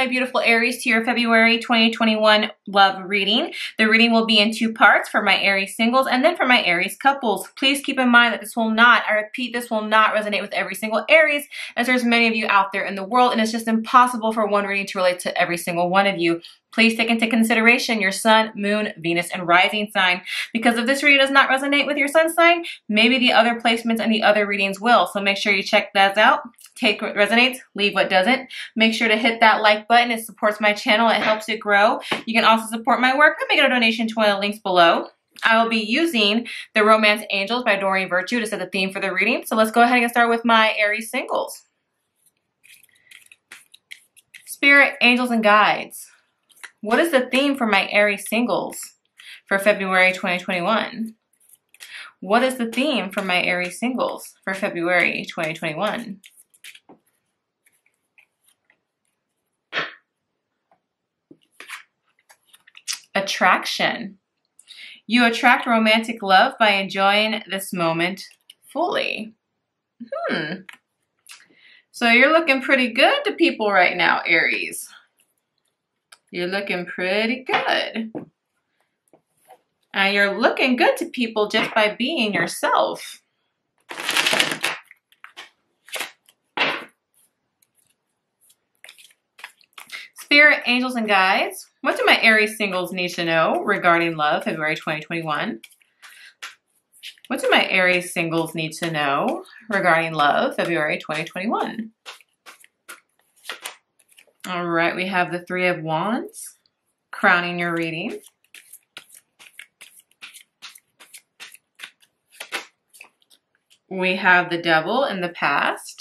my beautiful Aries, to your February 2021 love reading. The reading will be in two parts, for my Aries singles and then for my Aries couples. Please keep in mind that this will not, I repeat, this will not resonate with every single Aries, as there's many of you out there in the world, and it's just impossible for one reading to relate to every single one of you. Please take into consideration your sun, moon, Venus, and rising sign, because if this reading does not resonate with your sun sign, maybe the other placements and the other readings will. So make sure you check those out. Take what resonates, leave what doesn't. Make sure to hit that like button. It supports my channel. It helps it grow. You can also support my work by making a donation to one of the links below. I will be using The Romance Angels by Doreen Virtue to set the theme for the reading. So let's go ahead and get started with my Aries singles. Spirit, angels, and guides. What is the theme for my Aries singles for February 2021? What is the theme for my Aries singles for February 2021? Attraction. You attract romantic love by enjoying this moment fully. So you're looking pretty good to people right now, Aries. You're looking pretty good. And you're looking good to people just by being yourself. Spirit, angels, and guides. What do my Aries singles need to know regarding love, February 2021? What do my Aries singles need to know regarding love, February 2021? All right, we have the Three of Wands crowning your reading. We have the Devil in the past.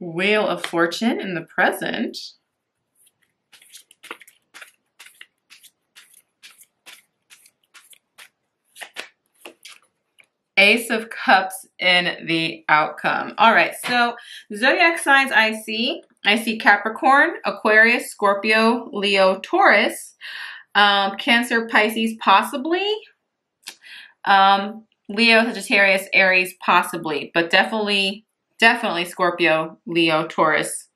Wheel of Fortune in the present. Ace of Cups in the outcome. All right, so zodiac signs I see Capricorn, Aquarius, Scorpio, Leo, Taurus, Cancer, Pisces, possibly. Leo, Sagittarius, Aries, possibly, but definitely Scorpio, Leo, Taurus,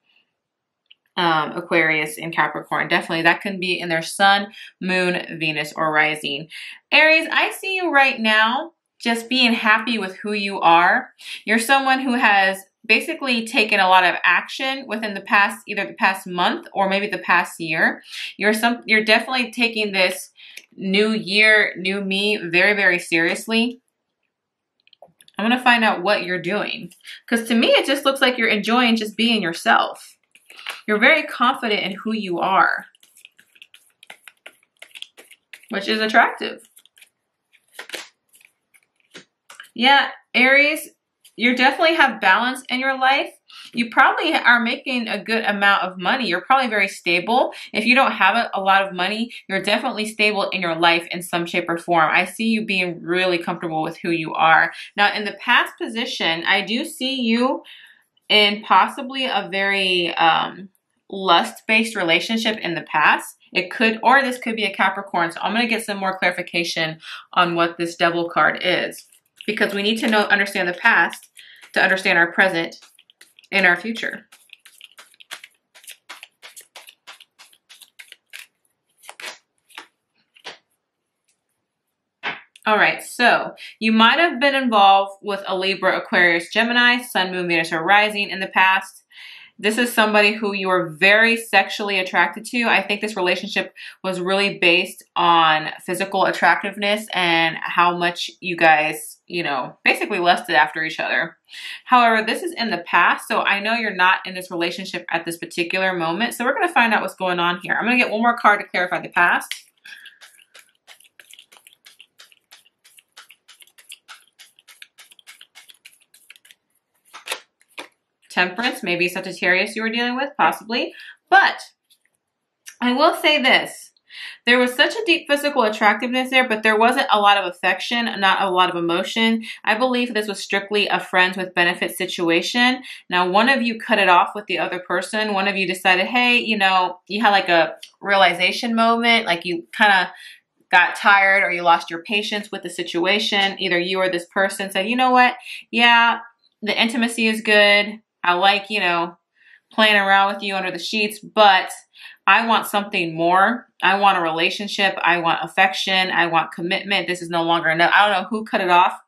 Aquarius, and Capricorn. Definitely that can be in their sun, moon, Venus, or rising. Aries, I see you right now just being happy with who you are. You're someone who has basically taken a lot of action within the past, either the past month or maybe the past year. You're definitely taking this new year, new me very, very seriously. I'm gonna find out what you're doing, because to me, it just looks like you're enjoying just being yourself. You're very confident in who you are, which is attractive. Yeah, Aries, you definitely have balance in your life. You probably are making a good amount of money. You're probably very stable. If you don't have a lot of money, you're definitely stable in your life in some shape or form. I see you being really comfortable with who you are. Now, in the past position, I do see you in possibly a very lust-based relationship in the past. It could, or this could be a Capricorn. So I'm going to get some more clarification on what this Devil card is, because we need to understand the past to understand our present and our future. All right, so you might have been involved with a Libra, Aquarius, Gemini, Sun, Moon, Venus, or Rising in the past. This is somebody who you are very sexually attracted to. I think this relationship was really based on physical attractiveness and how much you guys, you know, basically lusted after each other. However, this is in the past, so I know you're not in this relationship at this particular moment. So we're going to find out what's going on here. I'm going to get one more card to clarify the past. Temperance, maybe Sagittarius you were dealing with, possibly. But I will say this. There was such a deep physical attractiveness there, but there wasn't a lot of affection, not a lot of emotion. I believe this was strictly a friends with benefits situation. Now, one of you cut it off with the other person. One of you decided, hey, you know, you had like a realization moment, like you kind of got tired or you lost your patience with the situation, either you or this person said, you know what, yeah, the intimacy is good. I like, you know, playing around with you under the sheets, but I want something more. I want a relationship. I want affection. I want commitment. This is no longer enough. I don't know who cut it off,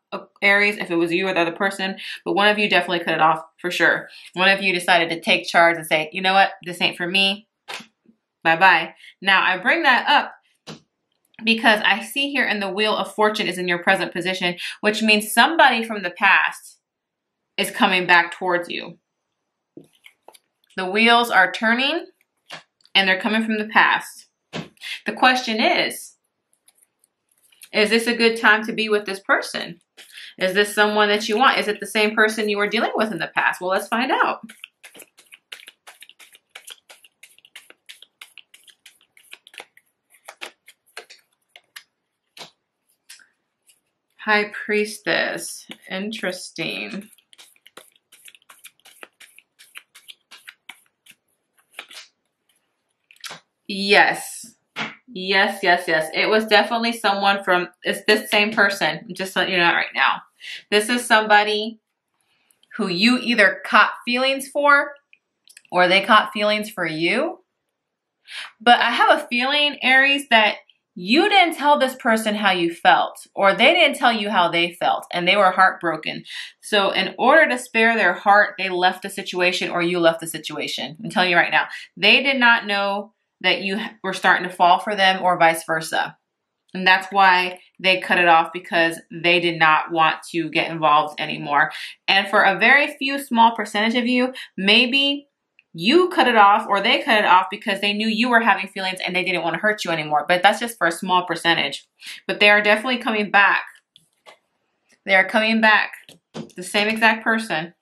Aries, if it was you or the other person, but one of you definitely cut it off for sure. One of you decided to take charge and say, you know what, this ain't for me. Bye-bye. Now, I bring that up because I see here in the Wheel of Fortune is in your present position, which means somebody from the past is coming back towards you. The wheels are turning and they're coming from the past. The question is this a good time to be with this person? Is this someone that you want? Is it the same person you were dealing with in the past? Well, let's find out. High Priestess, interesting. Yes, yes, yes, yes. It was definitely someone from, it's this same person, just so you know right now. This is somebody who you either caught feelings for or they caught feelings for you. But I have a feeling, Aries, that you didn't tell this person how you felt, or they didn't tell you how they felt, and they were heartbroken. So in order to spare their heart, they left the situation, or you left the situation. I'm telling you right now, they did not know that you were starting to fall for them or vice versa. And that's why they cut it off, because they did not want to get involved anymore. And for a very few small percentage of you, maybe you cut it off or they cut it off because they knew you were having feelings and they didn't want to hurt you anymore. But that's just for a small percentage. But they are definitely coming back. They are coming back. The same exact person.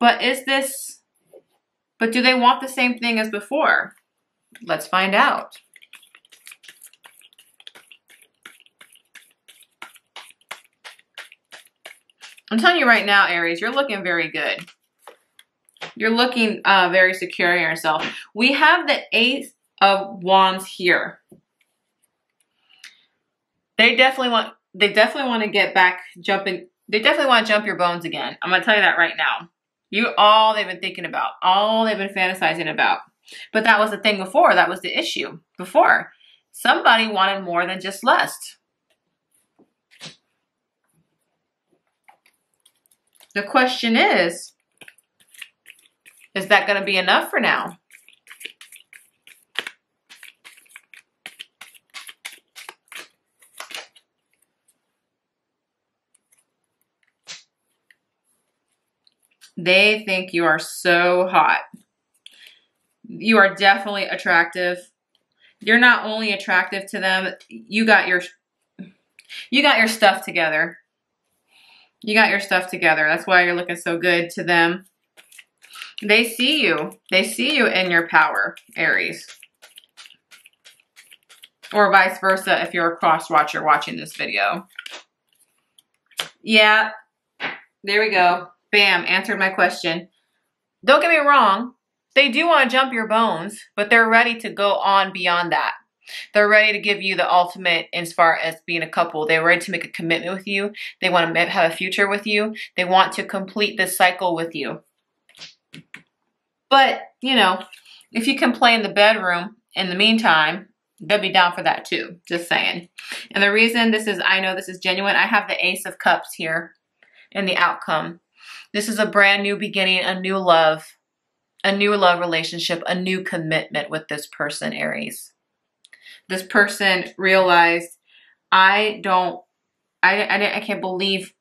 But is this, but do they want the same thing as before? Let's find out. I'm telling you right now, Aries, you're looking very good. You're looking very secure in yourself. We have the Ace of Wands here. They definitely want to get back jumping. They definitely want to jump your bones again. I'm going to tell you that right now. You all they've been thinking about, all they've been fantasizing about. But that was the thing before. That was the issue before. Somebody wanted more than just lust. The question is that going to be enough for now? They think you are so hot. You are definitely attractive. You're not only attractive to them, you got your stuff together. You got your stuff together. That's why you're looking so good to them. They see you. They see you in your power, Aries. Or vice versa if you're a cross-watcher watching this video. Yeah. There we go. Bam, answered my question. Don't get me wrong. They do want to jump your bones, but they're ready to go on beyond that. They're ready to give you the ultimate as far as being a couple. They're ready to make a commitment with you. They want to have a future with you. They want to complete this cycle with you. But, you know, if you can play in the bedroom in the meantime, they'll be down for that too. Just saying. And the reason this is, I know this is genuine, I have the Ace of Cups here in the outcome. This is a brand new beginning, a new love relationship, a new commitment with this person, Aries. This person realized, I can't believe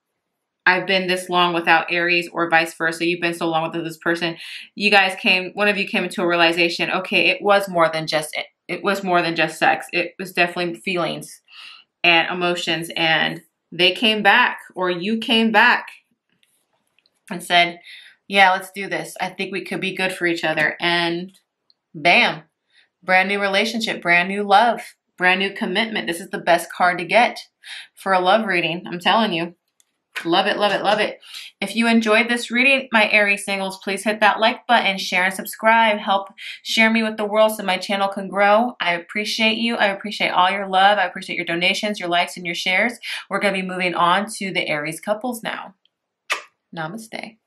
I've been this long without Aries, or vice versa. You've been so long without this person. You guys came, one of you came into a realization, okay, it was more than just sex. It was definitely feelings and emotions, and they came back, or you came back and said, yeah, let's do this. I think we could be good for each other. And bam. Brand new relationship, brand new love, brand new commitment. This is the best card to get for a love reading. I'm telling you. Love it, love it, love it. If you enjoyed this reading, my Aries singles, please hit that like button, share and subscribe. Help share me with the world so my channel can grow. I appreciate you. I appreciate all your love. I appreciate your donations, your likes, and your shares. We're going to be moving on to the Aries couples now. Namaste.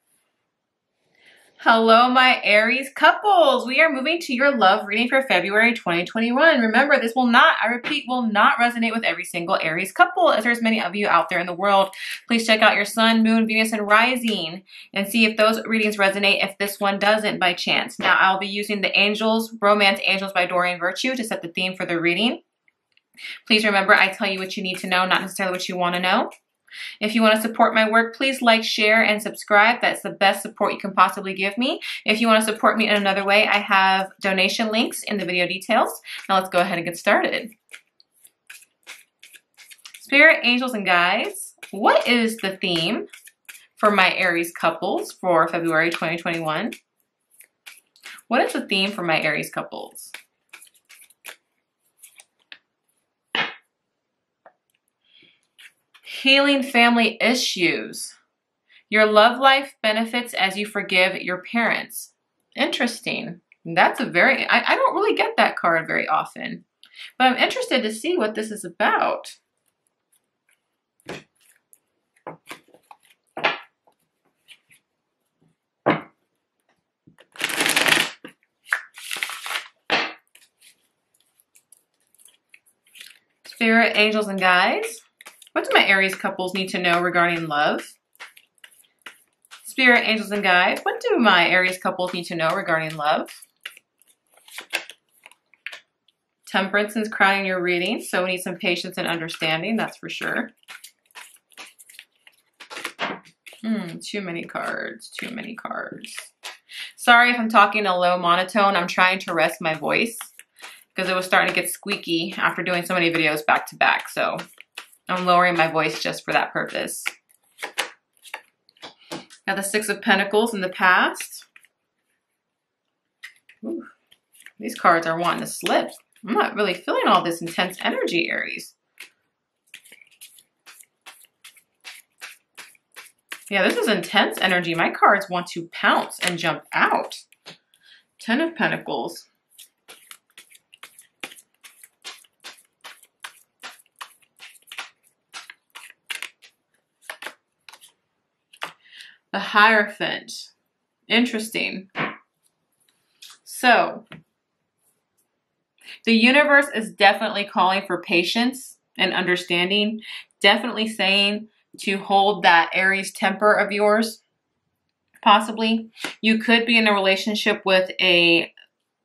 Hello, my Aries couples. We are moving to your love reading for February 2021. Remember, this will not, I repeat, will not resonate with every single Aries couple, as there's many of you out there in the world. Please check out your sun, moon, Venus, and rising and see if those readings resonate, if this one doesn't by chance. Now, I'll be using the Angels, Romance Angels by Doreen Virtue to set the theme for the reading. Please remember, I tell you what you need to know, not necessarily what you want to know. If you want to support my work, please like, share, and subscribe. That's the best support you can possibly give me. If you want to support me in another way, I have donation links in the video details. Now let's go ahead and get started. Spirit, angels, and guides, what is the theme for my Aries couples for February 2021? What is the theme for my Aries couples? Healing family issues. Your love life benefits as you forgive your parents. Interesting. That's a very, I don't really get that card very often, but I'm interested to see what this is about. Spirit, angels, and guides. What do my Aries couples need to know regarding love? Spirit, angels, and guides, what do my Aries couples need to know regarding love? Temperance is crowning your reading, so we need some patience and understanding, that's for sure. Too many cards, too many cards. Sorry if I'm talking a low monotone. I'm trying to rest my voice because it was starting to get squeaky after doing so many videos back to back, so I'm lowering my voice just for that purpose. Now the Six of Pentacles in the past. Ooh, these cards are wanting to slip. I'm not really feeling all this intense energy, Aries. Yeah, this is intense energy. My cards want to pounce and jump out. Ten of Pentacles. The Hierophant. Interesting. So, the universe is definitely calling for patience and understanding. Definitely saying to hold that Aries temper of yours, possibly. You could be in a relationship with a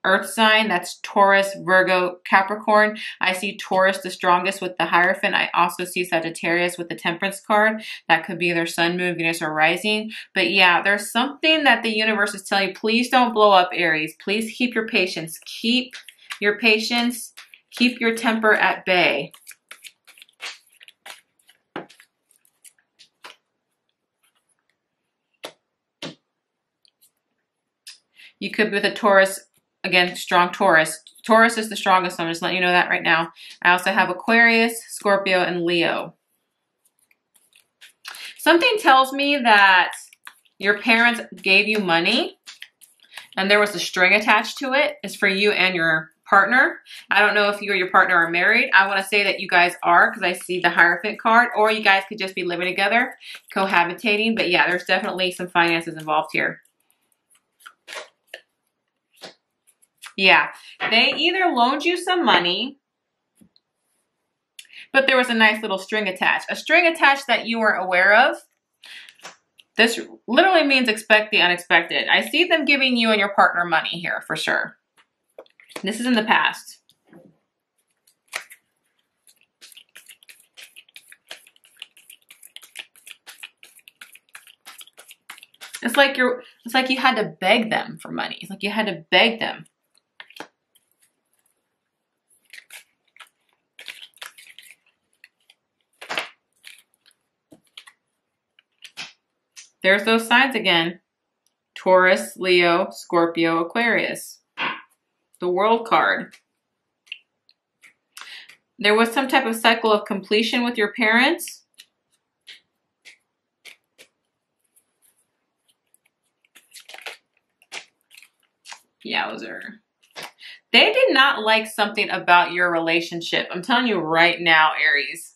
Earth sign, that's Taurus, Virgo, Capricorn. I see Taurus the strongest with the Hierophant. I also see Sagittarius with the Temperance card. That could be their sun, moon, Venus, or rising. But yeah, there's something that the universe is telling you, please don't blow up, Aries. Please keep your patience. Keep your patience. Keep your temper at bay. You could be with a Taurus. Again, strong Taurus. Taurus is the strongest, so I'm just letting you know that right now. I also have Aquarius, Scorpio, and Leo. Something tells me that your parents gave you money and there was a string attached to it. It's for you and your partner. I don't know if you or your partner are married. I want to say that you guys are because I see the Hierophant card, or you guys could just be living together, cohabitating. But yeah, there's definitely some finances involved here. Yeah, they either loaned you some money, but there was a nice little string attached. A string attached that you weren't aware of. This literally means expect the unexpected. I see them giving you and your partner money here for sure. This is in the past. It's like you're, it's like you had to beg them for money. It's like you had to beg them. There's those signs again. Taurus, Leo, Scorpio, Aquarius. The World card. There was some type of cycle of completion with your parents. Yowzer. They did not like something about your relationship. I'm telling you right now, Aries.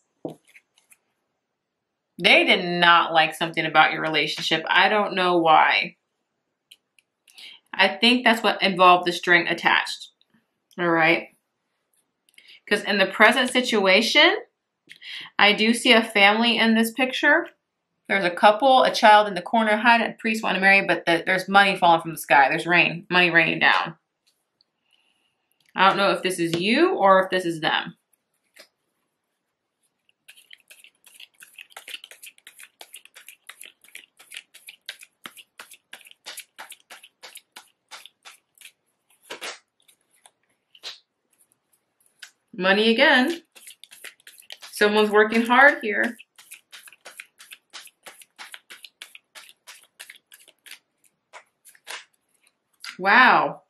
They did not like something about your relationship. I don't know why. I think that's what involved the string attached. All right. Because in the present situation, I do see a family in this picture. There's a couple, a child in the corner, hide a priest want to marry, but there's money falling from the sky. There's rain, money raining down. I don't know if this is you or if this is them. Money again. Someone's working hard here. Wow.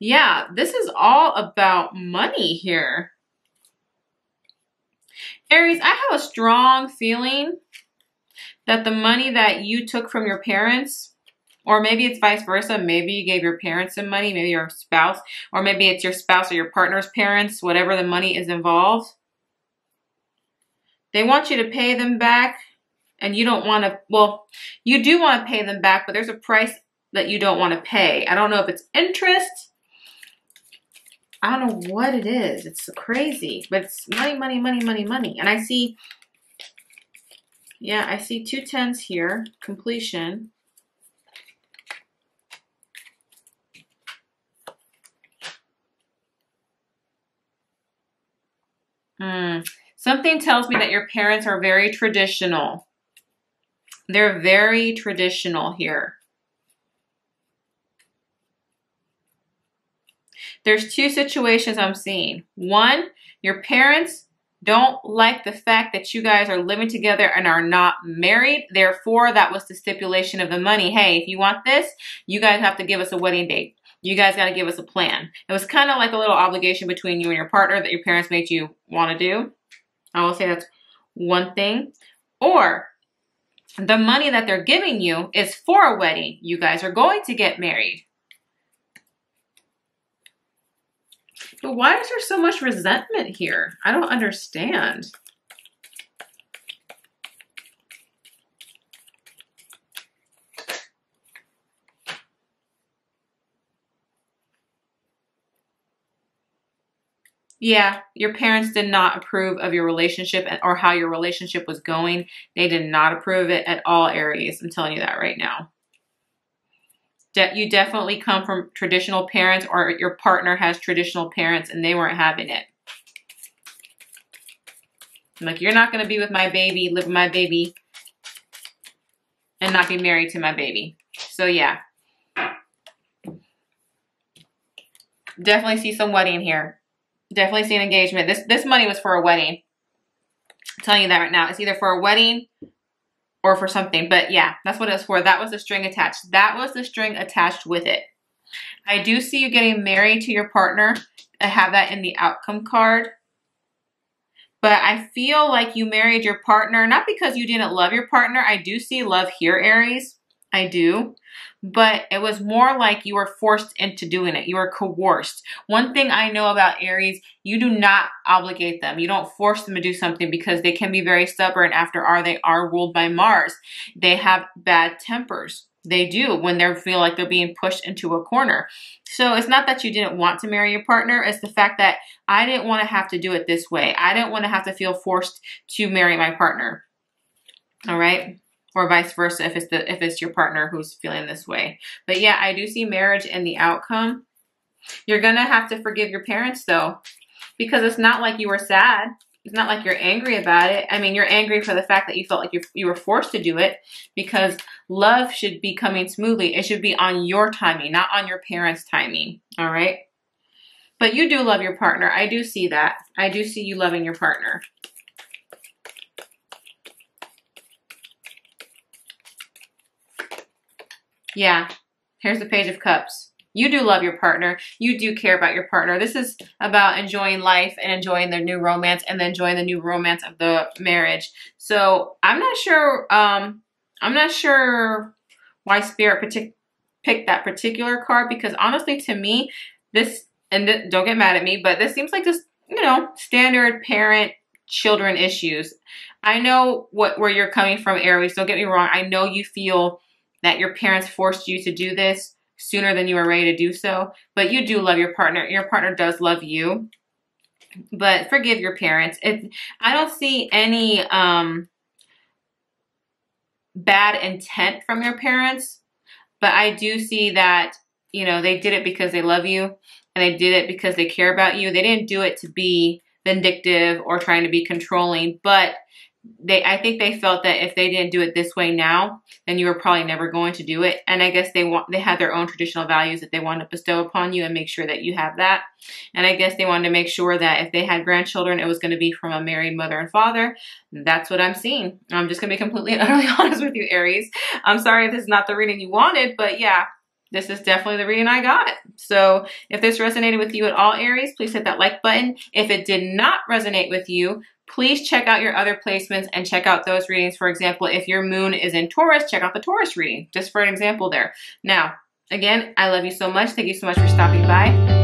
Yeah, this is all about money here. Aries, I have a strong feeling that the money that you took from your parents, or maybe it's vice versa, maybe you gave your parents some money, maybe your spouse, or maybe it's your spouse or your partner's parents, whatever the money is involved. They want you to pay them back, and you don't want to, well, you do want to pay them back, but there's a price that you don't want to pay. I don't know if it's interest. I don't know what it is. It's crazy, but it's money, money, money, money, money. And I see, yeah, I see 2 tens here, completion. Something tells me that your parents are very traditional. They're very traditional here. There's 2 situations I'm seeing. One, your parents don't like the fact that you guys are living together and are not married. Therefore, that was the stipulation of the money. Hey, if you want this, you guys have to give us a wedding date. You guys got to give us a plan. It was kind of like a little obligation between you and your partner that your parents made you want to do. I will say that's one thing. Or the money that they're giving you is for a wedding. You guys are going to get married. But why is there so much resentment here? I don't understand. Yeah, your parents did not approve of your relationship or how your relationship was going. They did not approve it at all, Aries. I'm telling you that right now. You definitely come from traditional parents, or your partner has traditional parents and they weren't having it. I'm like, you're not going to be with my baby, live with my baby, and not be married to my baby. So yeah. Definitely see some wedding here. Definitely see an engagement. This money was for a wedding. I'm telling you that right now. It's either for a wedding or for something, but yeah, that's what it was for. That was the string attached. That was the string attached with it. I do see you getting married to your partner. I have that in the outcome card. But I feel like you married your partner, not because you didn't love your partner. I do see love here, Aries. I do. But it was more like you were forced into doing it. You were coerced. One thing I know about Aries, you do not obligate them. You don't force them to do something because they can be very stubborn. After all, they are ruled by Mars. They have bad tempers. They do when they feel like they're being pushed into a corner. So it's not that you didn't want to marry your partner. It's the fact that I didn't want to have to do it this way. I didn't want to have to feel forced to marry my partner. All right? Or vice versa if it's your partner who's feeling this way. But yeah, I do see marriage and the outcome. You're going to have to forgive your parents though, because it's not like you were sad. It's not like you're angry about it. I mean, you're angry for the fact that you felt like you were forced to do it, because love should be coming smoothly. It should be on your timing, not on your parents' timing. All right. But you do love your partner. I do see that. I do see you loving your partner. Yeah, here's the Page of Cups. You do love your partner. You do care about your partner. This is about enjoying life and enjoying their new romance and then enjoying the new romance of the marriage. So I'm not sure why Spirit pick that particular card, because honestly, to me, this, and don't get mad at me, but this seems like just, you know, standard parent children issues. I know where you're coming from, Aries. Don't get me wrong. I know you feel that your parents forced you to do this sooner than you were ready to do so, but you do love your partner. Your partner does love you, but forgive your parents. I don't see any bad intent from your parents, but I do see that, you know, they did it because they love you, and they did it because they care about you. They didn't do it to be vindictive or trying to be controlling, but I think they felt that if they didn't do it this way now, then you were probably never going to do it. And I guess they had their own traditional values that they wanted to bestow upon you and make sure that you have that. And I guess they wanted to make sure that if they had grandchildren, it was going to be from a married mother and father. That's what I'm seeing. I'm just going to be completely and utterly honest with you, Aries. I'm sorry if this is not the reading you wanted, but yeah, this is definitely the reading I got. So if this resonated with you at all, Aries, please hit that like button. If it did not resonate with you, please check out your other placements and check out those readings. For example, if your moon is in Taurus, check out the Taurus reading, just for an example there. Now, again, I love you so much. Thank you so much for stopping by.